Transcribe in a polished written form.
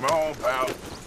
Come on, pal.